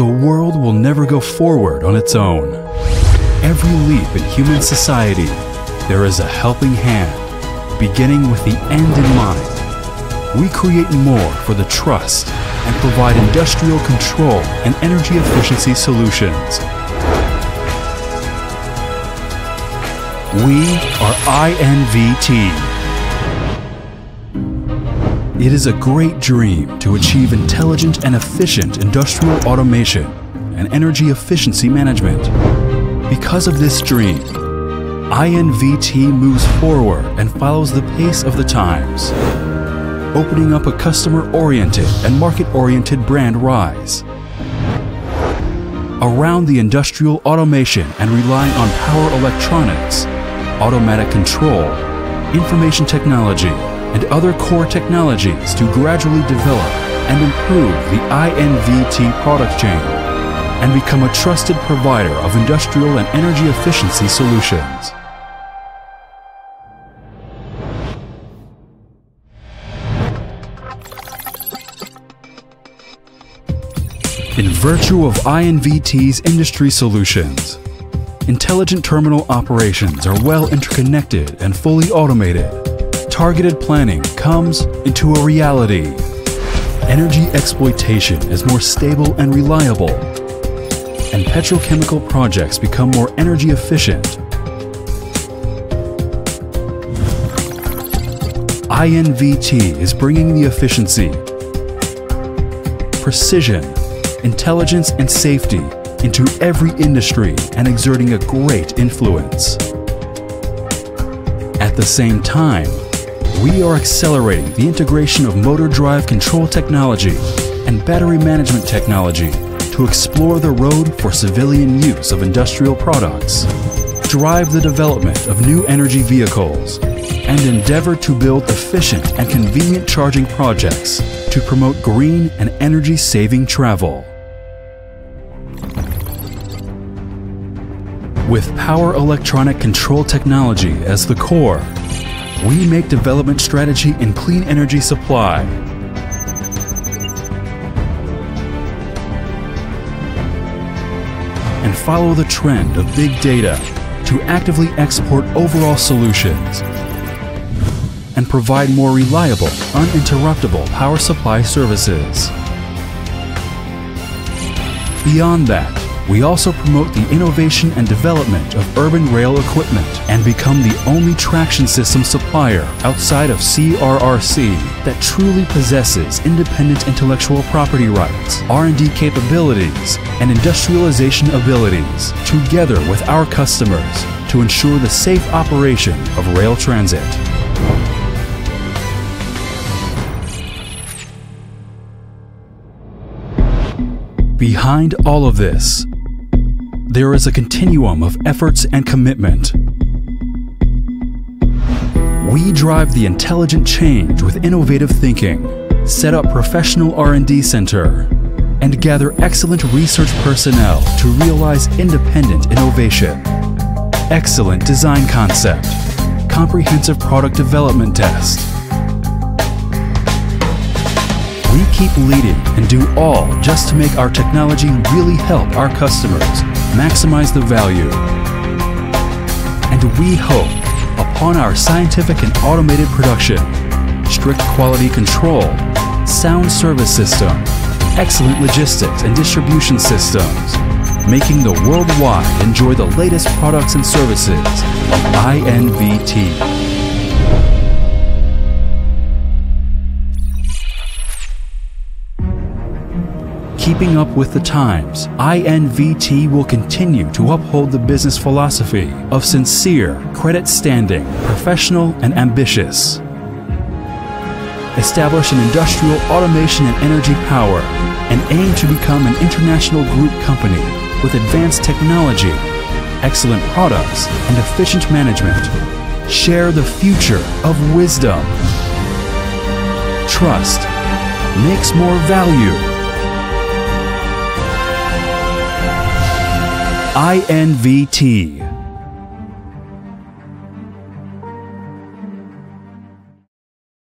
the world will never go forward on its own. Every leap in human society, there is a helping hand, beginning with the end in mind. We create more for the trust and provide industrial control and energy efficiency solutions. We are INVT. It is a great dream to achieve intelligent and efficient industrial automation and energy efficiency management. Because of this dream, INVT moves forward and follows the pace of the times, opening up a customer-oriented and market-oriented brand rise around the industrial automation and relying on power electronics, automatic control, information technology, and other core technologies to gradually develop and improve the INVT product chain and become a trusted provider of industrial and energy efficiency solutions. In virtue of INVT's industry solutions, intelligent terminal operations are well interconnected and fully automated. Targeted planning comes into a reality. Energy exploitation is more stable and reliable, and petrochemical projects become more energy efficient. INVT is bringing the efficiency, precision, intelligence, and safety into every industry and exerting a great influence. At the same time, we are accelerating the integration of motor drive control technology and battery management technology to explore the road for civilian use of industrial products, drive the development of new energy vehicles, and endeavor to build efficient and convenient charging projects to promote green and energy-saving travel. With power electronic control technology as the core, we make development strategy in clean energy supply, and follow the trend of big data to actively export overall solutions and provide more reliable, uninterruptible power supply services. Beyond that, we also promote the innovation and development of urban rail equipment and become the only traction system supplier outside of CRRC that truly possesses independent intellectual property rights, R&D capabilities, and industrialization abilities, together with our customers, to ensure the safe operation of rail transit. Behind all of this, there is a continuum of efforts and commitment. We drive the intelligent change with innovative thinking, set up professional R&D center, and gather excellent research personnel to realize independent innovation, excellent design concept, comprehensive product development test. We keep leading and do all just to make our technology really help our customers maximize the value. And we hope, upon our scientific and automated production, strict quality control, sound service system, excellent logistics and distribution systems, making the worldwide enjoy the latest products and services of INVT. Keeping up with the times, INVT will continue to uphold the business philosophy of sincere, credit-standing, professional, and ambitious. Establish an industrial automation and energy power and aim to become an international group company with advanced technology, excellent products, and efficient management. Share the future of wisdom. Trust makes more value. INVT.